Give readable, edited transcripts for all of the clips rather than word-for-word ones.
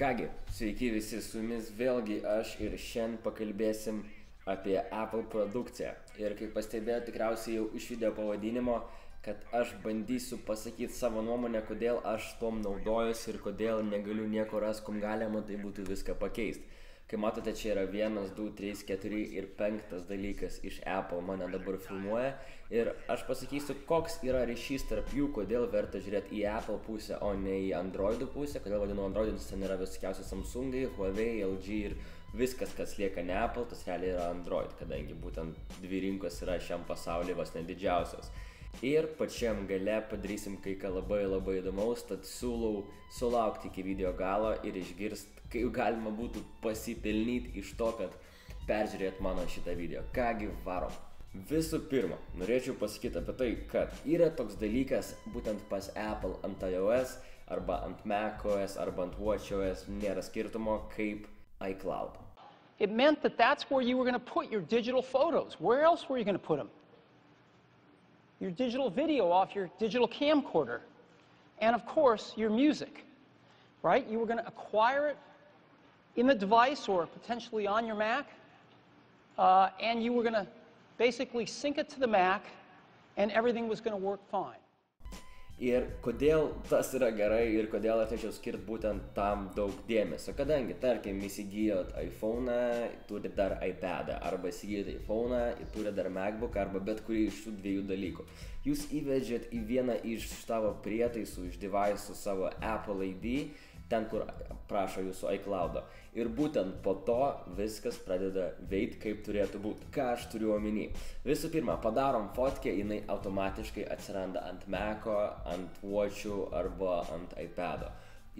Kągi, sveiki visi, su jumis vėlgi aš ir šiandien pakalbėsim apie Apple produkciją. Ir kaip pastebėjote tikriausiai jau iš video pavadinimo, kad aš bandysiu pasakyti savo nuomonę, kodėl aš tom naudojuosi ir kodėl negaliu nieko rast, kom galima tai būtų viską pakeisti. Kai matote, čia yra 1, 2, 3, 4 ir 5 dalykas iš Apple mane dabar filmuoja. Ir aš pasakysiu, koks yra ryšys tarp jų, kodėl verta žiūrėti į Apple pusę, o ne į Androidų pusę, kodėl vadinu Androidus, ten yra visokiausi Samsungai, Huawei, LG ir viskas, kas lieka ne Apple, tas realiai yra Android, kadangi būtent dvi rinkos yra šiam pasaulyje vos ne didžiausios. Ir pačiam gale padarysim kai ką labai labai įdomaus, tad siūlau sulaukti iki video galo ir išgirst, kaip galima būtų pasipelnyti iš to, kad peržiūrėt mano šitą video. Kągi, varom. Visų pirma, norėčiau pasakyti apie tai, kad yra toks dalykas būtent pas Apple ant iOS arba ant Mac OS arba ant Watch OS, nėra skirtumo, kaip iCloud. It meant that that's where you were going to put your digital photos. Where else were you going to put them? Your digital video off your digital camcorder. And of course, your music. Right? You were going to acquire it in the device or potentially on your Mac. And you were going to basically sync it to the Mac and everything was going to work fine. Ir kodėl tas yra gerai ir kodėl atnešiau skirt būtent tam daug dėmesio, kadangi tarkim įsigijot iPhone'ą, turi dar iPad'ą, arba įsigijot iPhone'ą, turi dar MacBook'ą, arba bet kurį iš šių dviejų dalykų. Jūs įvedžiat į vieną iš tavo prietaisų, iš device'ų savo Apple ID, ten kur prašo jūsų iCloud'o. Ir būtent po to viskas pradeda veikti, kaip turėtų būti. Ką aš turiu omeny? Visų pirma, padarom fotkę, jinai automatiškai atsiranda ant Mac'o, ant Watch'ų arba ant iPad'o.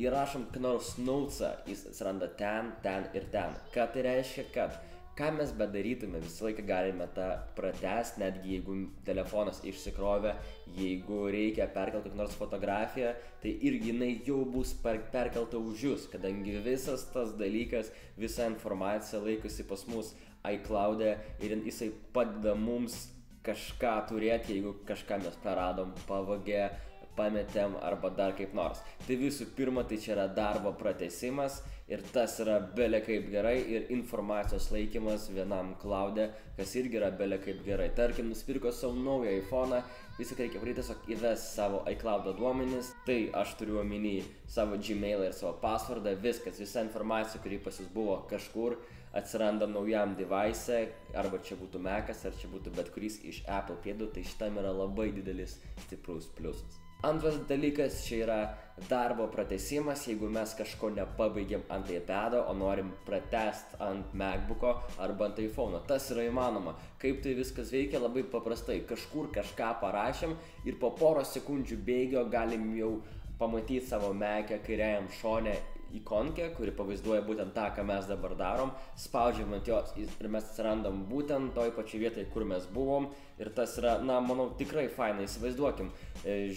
Įrašom nors Notes'ą, jis atsiranda ten, ten ir ten. Ką tai reiškia, kad ką mes bedarytume, visą laiką galime tą pratęst, netgi jeigu telefonas išsikrovė, jeigu reikia perkelti kokią nors fotografiją, tai irgi jinai jau bus perkelta už jūs, kadangi visas tas dalykas, visa informacija laikosi pas mus iCloud'e ir jisai padeda mums kažką turėti, jeigu kažką mes praradom, pavogė, pametėm arba dar kaip nors. Tai visų pirma, tai čia yra darbo pratesimas ir tas yra belia kaip gerai ir informacijos laikymas vienam cloud'e, kas irgi yra belia kaip gerai. Tarkim, nusipirko savo naują iPhone'ą, viską reikia pradėti tiesiog įvesti savo iCloud'o duomenis, tai aš turiu omeny savo Gmail'ą ir savo pasvardą, viskas, visa informacija, kuri pas jūs buvo kažkur, atsiranda naujam device'e, arba čia būtų Mac'as, ar čia būtų bet kuris iš Apple priedų, tai šitam yra labai didelis stiprus pliusas. Antras dalykas čia yra darbo pratesimas, jeigu mes kažko nepabaigėm ant iPad'o, o norim pratest ant MacBook'o arba ant iPhone'o. Tas yra įmanoma. Kaip tai viskas veikia? Labai paprastai. Kažkur kažką parašėm ir po poros sekundžių bėgio galim jau pamatyti savo Mac'e kairiajam šone ikonkę, kuri pavaizduoja būtent tą, ką mes dabar darom, spaudžiam ant jos ir mes atsirandam būtent toj pačioj vietoj, kur mes buvom ir tas yra, na, manau, tikrai fainai, įsivaizduokim,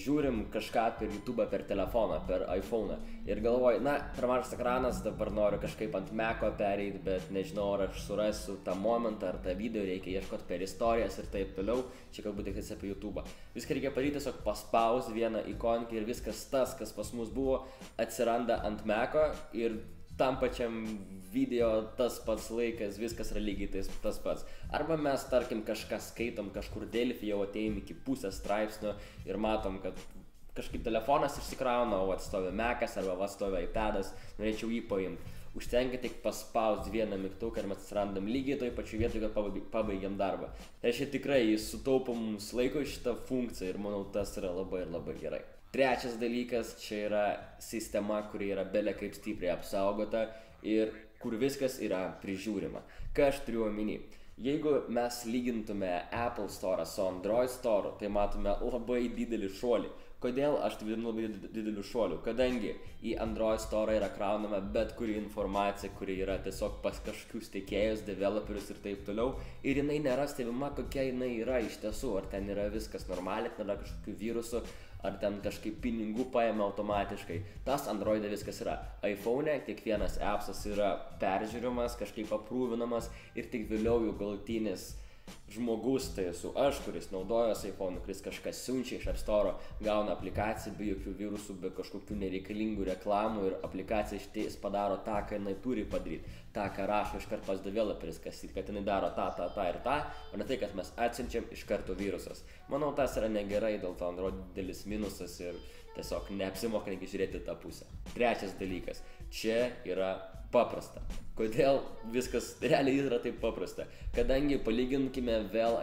žiūrim kažką per YouTube, per telefoną, per iPhone'ą ir galvoju, na, per mažas ekranas, dabar noriu kažkaip ant Mac'o pereit, bet nežinau, ar aš surasiu tą momentą ar tą video, reikia ieškoti per istorijas ir taip toliau, čia galbūt tik apie YouTube'ą. Viską reikia padaryti, tiesiog paspaus vieną ikonkę ir viskas tas, kas pas mus buvo, atsiranda ant Mac'o ir tam pačiam video tas pats laikas, viskas yra lygiai tas pats. Arba mes, tarkim, kažką skaitom, kažkur Delphi jau atėjom iki pusės straipsnio ir matom, kad kažkaip telefonas išsikrauna, o atstovi Mac'as arba atstovi iPad'as, norėčiau jį paimti. Užtenka tik paspausti vieną mygtuką ir mes atsirandam lygiai toj pačioj vietoj, kad pabaigiam darbą. Tai reiškia tikrai, jis sutaupo mums laiko šitą funkciją ir manau, tas yra labai ir labai gerai. Trečias dalykas, čia yra sistema, kuri yra belia kaip stipriai apsaugota ir kur viskas yra prižiūrima. Ką aš turiu omeny? Jeigu mes lygintume Apple Store'ą su Android Store'u, tai matome labai didelį šuolį. Kodėl aš tai vadinu labai dideliu šuoliu? Kadangi į Android Store yra kraunama bet kuri informacija, kuri yra tiesiog pas kažkokius tiekėjus, developerius ir taip toliau, ir jinai nėra stebima, kokia jinai yra iš tiesų, ar ten yra viskas normaliai, ten yra kažkokių virusų, ar ten kažkaip pinigų paėmė automatiškai. Tas Android'e viskas yra. iPhone'e kiekvienas apps'as yra peržiūrimas, kažkaip aprūvinamas ir tik vėliau jų galutinis žmogus, tai esu aš, kuris naudojas iPhone, kuris kažkas siunčia iš App Store, gauna aplikaciją be jokių virusų, be kažkokių nereikalingų reklamų ir aplikacija išties padaro tą, ką jinai turi padaryti, tą, ką rašo iš karto pas developeris, kad jinai daro tą ir tą, o ne tai, kad mes atsiunčiam iš karto virusas. Manau, tas yra negerai, dėl to Android didelis minusas ir tiesiog neapsimoka žiūrėti tą pusę. Trečias dalykas, čia yra paprasta. Kodėl viskas realiai yra taip paprasta? Kadangi palyginkime vėl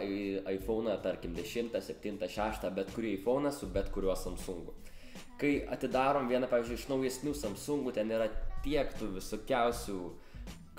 iPhone'ą, tarkim 10, 7, 6, bet kurį iPhone'ą su bet kuriuo Samsung'u. Kai atidarom vieną, pavyzdžiui, iš naujesnių Samsung'ų, ten yra tiek tų visokiausių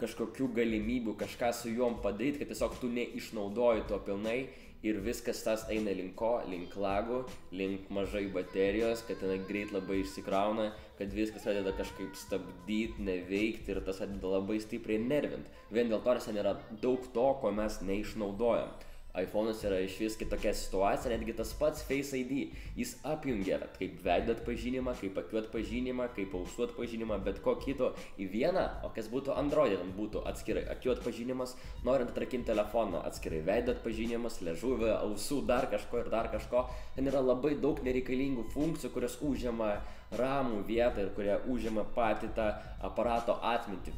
kažkokių galimybių kažką su juom padaryti, kad tiesiog tu neišnaudoji to pilnai ir viskas tas eina link lagų, link mažai baterijos, kad ten greit labai išsikrauna, kad viskas pradeda kažkaip stabdyti, neveikti ir tas pradeda labai stipriai nervint. Vien dėl to, nes ten yra daug to, ko mes neišnaudojam. iPhone'as yra išvis kitokia situacija, netgi tas pats Face ID. Jis apjungia kaip veido atpažinimą, kaip akių atpažinimą, kaip ausų atpažinimą, bet ko kito į vieną, o kas būtų Android, ten būtų atskirai akių atpažinimas, norint atrakinti telefoną, atskirai veido atpažinimas, liežuvio, ausų, dar kažko. Ten yra labai daug nereikalingų funkcijų, kurios užima ramų vietą ir kurie užima patį tą aparato atmintį,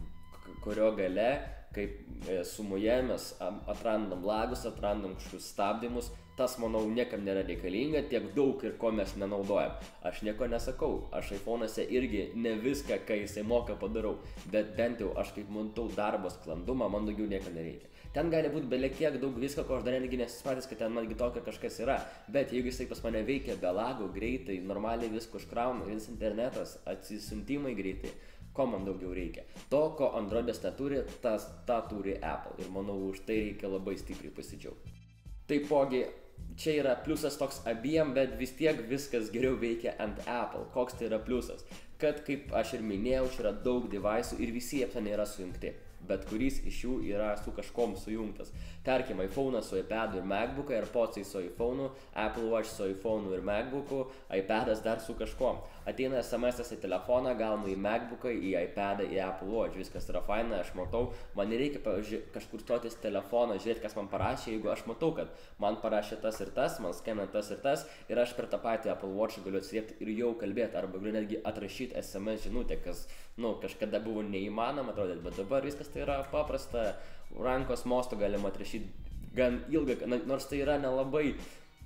kurio gale kaip sumoje mes atrandam lagus, atrandam kažkokius stabdymus, tas, manau, niekam nėra reikalinga, tiek daug ir ko mes nenaudojam. Aš nieko nesakau, aš iPhone'ose irgi ne viską, kai jisai moka, padarau, bet bent jau aš kaip matau darbo sklandumą, man daugiau nieko nereikia. Ten gali būti beliek tiek daug visko, ko aš dar netgi nesusipratęs, kad ten netgi tokio kažkas yra, bet jeigu jisai pas mane veikia be lagų, greitai, normaliai visko užkrauna, vis internetas, atsisuntimai greitai, ko man daugiau reikia. To, ko Android'as neturi, tą turi Apple ir manau, už tai reikia labai stipriai pasidžiaugti. Taipogi, čia yra pliusas toks abiem, bet vis tiek viskas geriau veikia ant Apple. Koks tai yra pliusas? Kad, kaip aš ir minėjau, čia yra daug devaisų ir visi jie yra sujungti. Bet kuris iš jų yra su kažkom sujungtas. Tarkim, iPhone'ą su iPad'u ir MacBook'u, AirPods'ai su iPhone'u, Apple Watch su iPhone'u ir MacBook'u, iPad'as dar su kažkom. Ateina SMS'as į telefoną, gaunu į MacBook'ą, į iPad'ą, į Apple Watch. Viskas yra faina, aš matau. Man nereikia, pavyzdžiui, kažkur stotis telefoną, žiūrėti, kas man parašė. Jeigu aš matau, kad man parašė tas ir tas, man skambina tas ir tas, ir aš per tą patį Apple Watch galiu atsiliepti ir jau kalbėti, arba galiu netgi atrašyti SMS žinutę, kas, nu, kažkada buvo neįmanoma, atrodė, bet dabar viskas tai yra paprasta, rankos mostu galima atrašyti gan ilgą, nors tai yra nelabai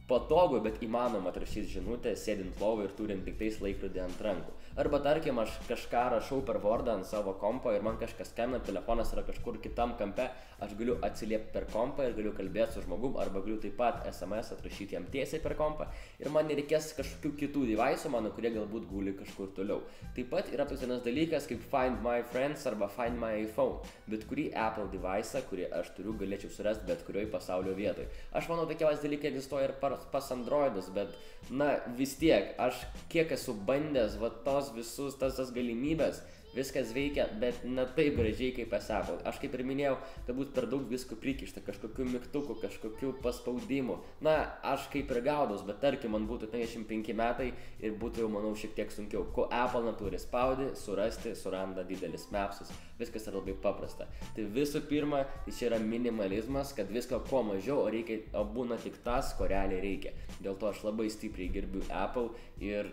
patogu, bet įmanoma atrašyti žinutę, sėdint lovą ir turint tik tais laikrodį ant rankų. Arba tarkim, aš kažką rašau per Wordą ant savo kompo ir man kažkas skambina, telefonas yra kažkur kitam kampe, aš galiu atsiliepti per kompą ir galiu kalbėti su žmogum, arba galiu taip pat SMS atrašyti jam tiesiai per kompą ir man nereikės kažkokių kitų devaisų mano, kurie galbūt guli kažkur toliau. Taip pat yra toks vienas dalykas kaip Find My Friends arba Find My iPhone, bet kurį Apple devaisą, kurį aš turiu, galėčiau surasti bet kurioj pasaulio vietoj. Aš manau, tokios dalykai egzistuoja ir pas Androidus, bet, na, vis tiek, aš kiek esu bandęs, va, tos visus, tas galimybės, viskas veikia, bet ne taip gražiai kaip pas Apple. Aš kaip ir minėjau, tai būtų per daug visko prikišta, kažkokių mygtukų, kažkokių paspaudimų. Na, aš kaip ir gaudus, bet tarkim, man būtų 55 metai ir būtų jau, manau, šiek tiek sunkiau. Ko Apple neturi, spaudi, surasti, suranda didelis mapsus. Viskas yra labai paprasta. Tai visų pirma, čia yra minimalizmas, kad visko kuo mažiau, o reikia, o būna tik tas, ko realiai reikia. Dėl to aš labai stipriai gerbiu Apple ir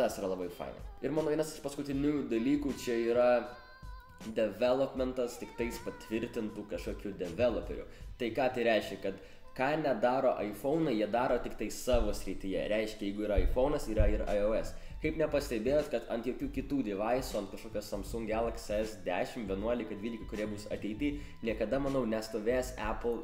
tas yra labai faina. Ir mano vienas iš paskutinių dalykų čia yra developmentas tik tais patvirtintų kažkokių developerių. Tai ką tai reiškia, kad ką nedaro iPhone'ai, jie daro tik tai savo srityje. Reiškia, jeigu yra iPhone'as, yra ir iOS. Kaip nepastebėjot, kad ant jokių kitų devaisų, ant kažkokios Samsung Galaxy S10, 11, 12, kurie bus ateity, niekada, manau, nestovės Apple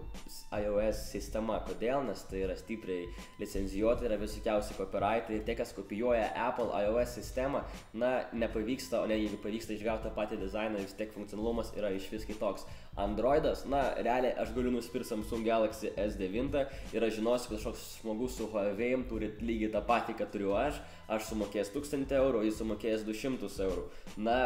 iOS sistema. Kodėl? Nes tai yra stipriai licenzijuota, yra visokiausi copyrightai ir tie, kas kopijuoja Apple iOS sistemą, na, nepavyksta, o ne, jeigu pavyksta išgauti patį dizainą, vis tiek funkcionalumas yra išvis kitoks. Androidas, na, realiai aš galiu nusipirkti Samsung Galaxy S9 ir aš žinosiu, kad kažkoks žmogus su Huawei turi lygiai tą patį, ką turiu aš sumokėjęs 1000 eurų, jis sumokėjęs 200 eurų. Na,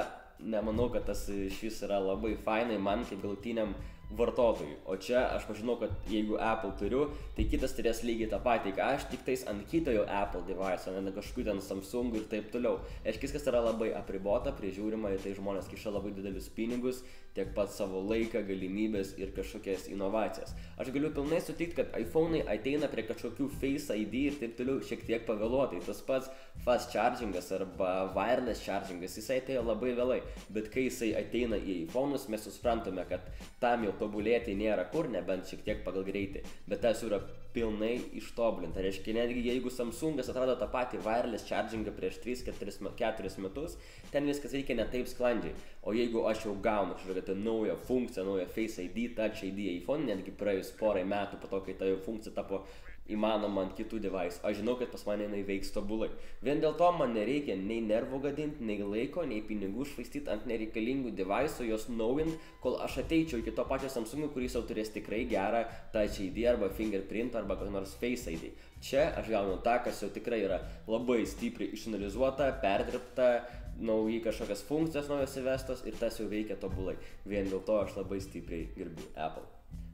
nemanau, kad tas iš vis yra labai fainai, man kaip galutiniam vartotojui. O čia aš pažinau, kad jeigu Apple turiu, tai kitas turės lygiai tą patį, ką aš, tik tais ant kito jau Apple device, o ne kažkokių ten Samsung ir taip toliau. Aiškis, kas yra labai apribota, prižiūrima, ir tai žmonės kiša labai didelius pinigus, tiek pat savo laiką, galimybės ir kažkokias inovacijas. Aš galiu pilnai sutikti, kad iPhone'ai ateina prie kažkokių Face ID ir taip toliau šiek tiek pavėluotai. Tas pats fast chargingas arba wireless chargingas, jisai atėjo labai vėlai, bet kai jisai ateina į iPhone'us, mes suprantame, kad tam jau tobulėti nėra kur, nebent šiek tiek pagal greitį, bet tas yra pilnai ištobulinta. Reiškia, netgi jeigu Samsungas atrado tą patį wireless chargingą prieš 3-4 metus, ten viskas reikia ne taip sklandžiai. O jeigu aš jau gaunu naują funkciją, naują Face ID, Touch ID iPhone, netgi praėjus porai metų po to, kai ta jau funkcija tapo įmanoma ant kitų device, aš žinau, kad pas mane jinai veiks tobulai. Vien dėl to man nereikia nei nervų gadinti, nei laiko, nei pinigų švaistyti ant nereikalingų device'ų, jos naujint, kol aš ateičiau iki to pačio Samsung'o, kuris jau turės tikrai gerą Touch ID arba Fingerprint arba kokią nors Face ID. Čia aš gaunu tą, kas jau tikrai yra labai stipriai išanalizuota, perdirbta, nauji kažkokias funkcijas naujos įvestos ir tas jau veikia tobulai. Vien dėl to aš labai stipriai gerbiu Apple.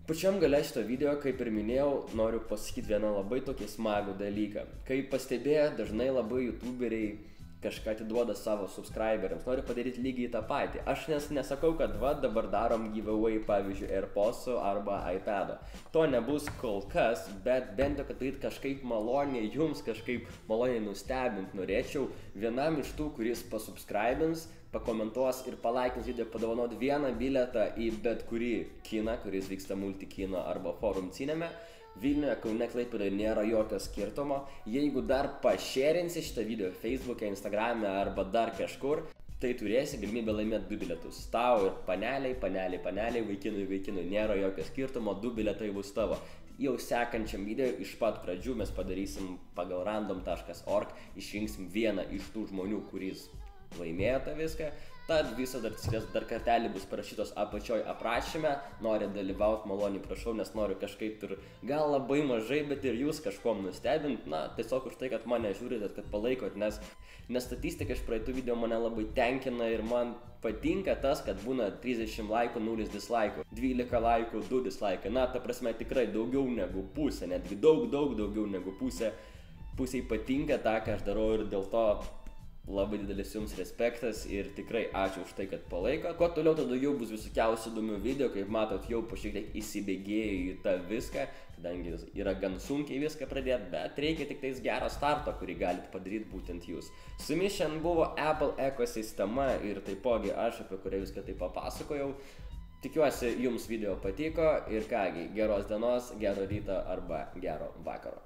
Pačiam gale šito video, kaip ir minėjau, noriu pasakyti vieną labai tokį smagų dalyką. Kaip pastebėjo, dažnai labai youtuberiai kažką atiduoda savo subscriberiams, noriu padaryti lygiai tą patį. Aš nesakau, kad va, dabar darom giveaway, pavyzdžiui, AirPods'ų arba iPad'o. To nebus kol kas, bet bent jau, kad tai kažkaip maloniai jums, kažkaip maloniai nustebint norėčiau. Vienam iš tų, kuris pasubscribins, pakomentuos ir palaikins video, padovanot vieną bilietą į bet kurį kiną, kuris vyksta multikino arba forum cineme. Vilniuje, Kaune, Klaipėdoje nėra jokio skirtumo. Jeigu dar pašerinsi šitą video Facebook'e, Instagram'e arba dar kažkur, tai turėsi galimybę laimėti 2 bilietus. Tau ir paneliai, vaikinui, nėra jokio skirtumo, 2 bilietai bus tavo. Jau sekančiam video iš pat pradžių mes padarysim pagal random.org, išrinksim vieną iš tų žmonių, kuris laimėjo tą viską, tad visą dar kartelį bus parašytos apačioj aprašyme, nori dalyvauti, maloniai prašau, nes noriu kažkaip ir gal labai mažai, bet ir jūs kažkom nustebint, na, tiesiog už tai, kad mane žiūrite, kad palaikot, nes statistika iš praeitų video mane labai tenkina ir man patinka tas, kad būna 30 laikų, 0 dislaikų, 12 laikų, 2 dislaikai, na, ta prasme tikrai daugiau negu pusė, netgi daug daugiau negu pusė, pusiai patinka tą, ką aš darau ir dėl to labai didelis jums respektas ir tikrai ačiū už tai, kad palaikot. Kuo toliau, tada jau bus visokiausių įdomių video, kaip matot, jau po šiek tiek įsibėgėjau į tą viską, kadangi yra gan sunkiai viską pradėti, bet reikia tik tais gero starto, kurį galite padaryti būtent jūs. Su jumis šiandien buvo Apple ekosistema ir taipogi aš, apie kurią viską taip papasakojau. Tikiuosi, jums video patiko ir kągi, geros dienos, gero ryto arba gero vakaro.